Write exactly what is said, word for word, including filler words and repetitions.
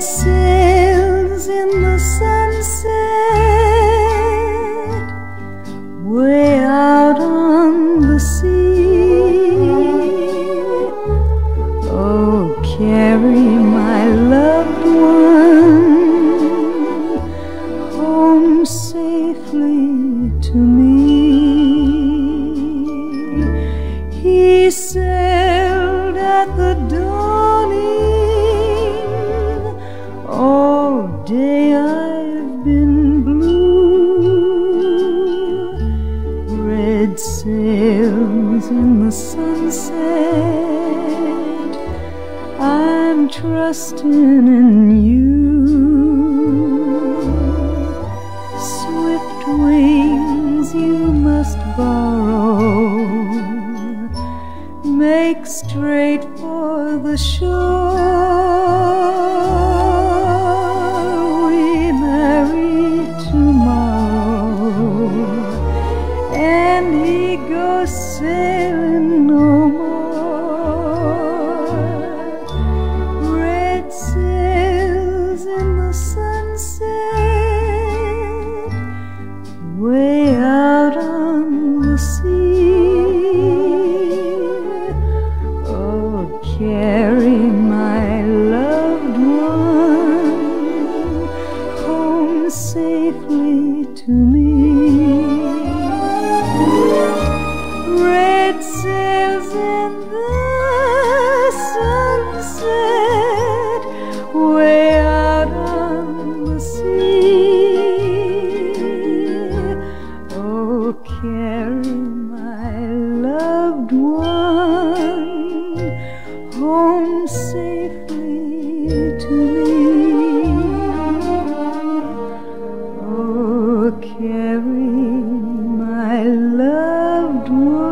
that sails in the sunset, way out on the sea. Oh, carry my loved one home safely to me. He sailed at the dawning. All day I've been blue. Red sails in the sunset, I'm trusting in you. Swift wings you must borrow, make straight for the shore. Sailing no more. Red sails in the sunset, way out on the sea. Oh, carry my loved one home safely to me. Red sails in the sunset, way out on the sea. Oh, carry my loved one home safely to me. Oh, carry my loved one.